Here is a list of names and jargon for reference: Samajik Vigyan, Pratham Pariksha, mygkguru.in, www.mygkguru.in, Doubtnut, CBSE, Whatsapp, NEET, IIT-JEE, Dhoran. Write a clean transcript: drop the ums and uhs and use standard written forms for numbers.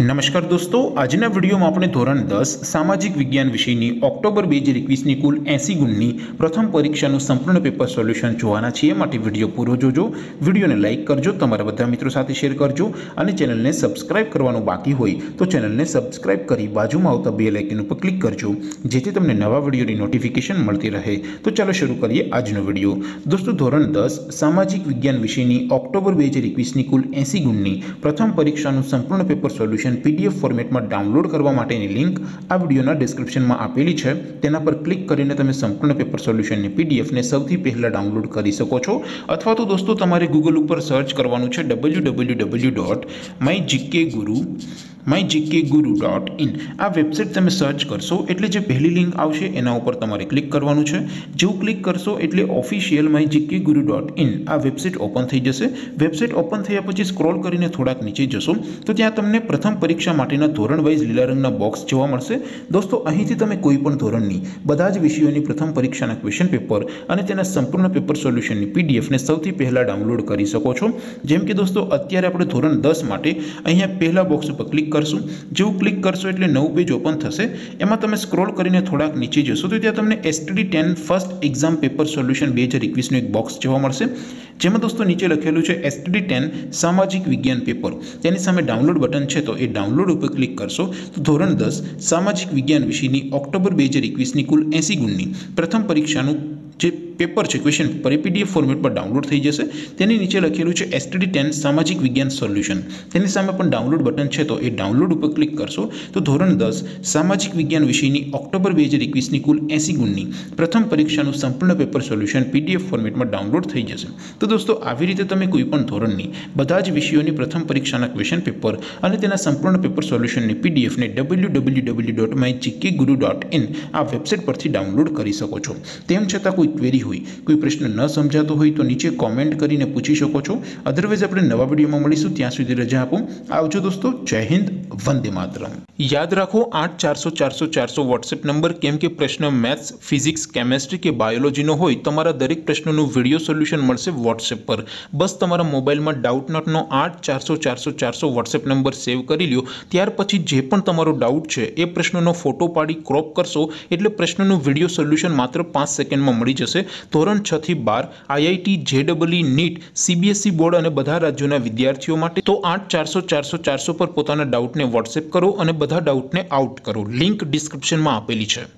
नमस्कार दोस्तों, आजना वीडियोमां आपणे धोरण 10 सामाजिक विज्ञान विषयनी ऑक्टोबर 2021 नी कुल 80 गुणनी प्रथम परीक्षानुं संपूर्ण पेपर सोल्यूशन जोवाना छीए। माटे विडियो पूरो जोजो, विडियोने लाइक करजो, तमारा बधा मित्रो साथे शेर करजो अने चेनलने सब्सक्राइब करवानुं बाकी होय तो चेनलने सब्सक्राइब करी बाजुमां आवता बेल आइकन उपर क्लिक करजो जेथी तमने नवा विडियोनी नोटिफिकेशन मळती रहे। तो चलो शुरू करीए आजनो विडियो। दोस्तों, धोरण 10 सामाजिक विज्ञान विषयनी ऑक्टोबर 2021 नी कुल 80 गुणनी प्रथम परीक्षानुं संपूर्ण पेपर सोल्यूशन पीडीएफ फॉर्मेट में डाउनलॉड करवा माटेनी लिंक आ विडियोना डिस्क्रिप्शन में आपेली छे। तेना पर क्लिक करीने तमे संपूर्ण पेपर सोल्यूशन ने पीडीएफ ने सौथी पहेला डाउनलॉड करी सको छो। अथवा तो दोस्तों तमारे गूगल पर सर्च करवानुं छे www.mygkguru.in। आ वेबसाइट तमे सर्च करशो एटले जे पहली लिंक आवशे एना उपर तमारे क्लिक करवानुं छे। जो क्लिक करशो एटले ऑफिशियल mygkguru.in आ वेबसाइट ओपन थई जशे। वेबसाइट ओपन थया पछी स्क्रॉल करीने थोड़ाक नीचे जशो तो त्यां तमने प्रथम परीक्षा माटेना धोरण वाइज लीला रंगना बॉक्स जोवा मळशे। दोस्तों, અહીંથી તમે કોઈપણ ધોરણની બધા જ વિષયોની પ્રથમ પરીક્ષાના ક્વેશ્ચન પેપર અને તેના સંપૂર્ણ પેપર સોલ્યુશનની પીડીએફ ને સૌથી પહેલા ડાઉનલોડ કરી શકો છો। જેમ કે दोस्तों અત્યારે આપણે ધોરણ 10 માટે અહીંયા પહેલા બોક્સ ઉપર ક્લિક करशो। जो क्लिक करशो एटले नव पेज ओपन थशे। एमां तमे स्क्रॉल करीने थोड़ाक नीचे जशो तो त्यां तमने STD 10 first exam paper solution 2021 नो एक बॉक्स जोवा मळशे। जेमां दोस्तों नीचे लखेलू है STD 10 सामाजिक विज्ञान पेपर, तेनी सामे डाउनलॉड बटन है तो ये डाउनलॉड पर क्लिक करशो तो धोरण 10 सामाजिक विज्ञान विषयनी ऑक्टोबर 2021 नी कुल 80 गुणनी प्रथम परीक्षानुं जे पेपर है क्वेश्चन पेपर ए पीडीएफ फॉर्मेट पर डाउनलॉड थी जैसे। नीचे लखेलू है STD 10 सामाजिक विज्ञान सोल्यूशन, तेनी सामे पण डाउनलॉड बटन है तो ये डाउनलॉड पर क्लिक करशो तो धोरण 10 सामाजिक विज्ञान विषयनी ऑक्टोबर 2021 नी कुल 80 गुणनी प्रथम परीक्षानुं संपूर्ण पेपर सोल्यूशन पीडीएफ फॉर्मेट में डाउनलॉड थी जैसे। तो दोस्तों आवी रीते तमे कोईपण धोरणनी बधा ज विषयोनी प्रथम परीक्षाना क्वेश्चन पेपर अने तेना संपूर्ण पेपर सोल्यूशननी पीडीएफ ने www.mygkguru.in आ वेबसाइट परथी डाउनलॉड करी सको छो। तेम छतां कोई क्वेरी होय, कोई प्रश्न न समजातो होय तो नीचे कॉमेंट करीने पूछी शको छो। अदरवाइज आपणे नवा विडियोमां मळीशुं, त्यां सुधी रजा आपो। आवजो दोस्तों, जय हिंद, वंदे मातरम। याद रखो 8400 400 400 व्हाट्सएप नंबर, केम के प्रश्न मैथ्स, फिजिक्स, केमिस्ट्री के बायोलॉजी नो होय तमारा दरेक प्रश्नों वीडियो सोल्यूशन मळशे व्हाट्सएप पर। बस तमारा मोबाइल में डाउट नोट नो 8400 400 400 व्हाट्सएप नंबर सेव करी लो। त्यार पछी जे पण तमारो डाउट छे ए प्रश्नों फोटो पाड़ी क्रॉप करशो एटले प्रश्नों वीडियो सोल्यूशन मात्र 5 सेकंड में मिली जशे। धोरण 6 થી 12 IIT JEE NEET CBSE board और बधा राज्यों विद्यार्थीओ माटे तो 8400 400 400 पर पोताना डाउट ने व्हाट्सएप करो और बधा डाउट ने आउट करो। लिंक डिस्क्रिप्शन में आपेली है।